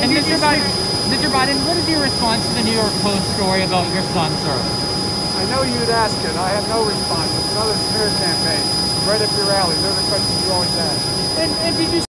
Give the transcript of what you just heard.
And Mr. Biden, what is your response to the New York Post story about your son, sir? I know you'd ask it. I have no response. It's another smear campaign. Right up your alley. Those are questions you always ask. And did you